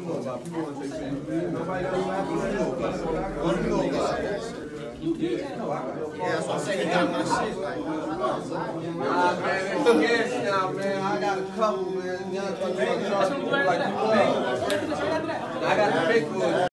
Yeah, so I'm saying you got my shit. Like, man, yes, now, man, I got a couple, man. Like, I got a big one.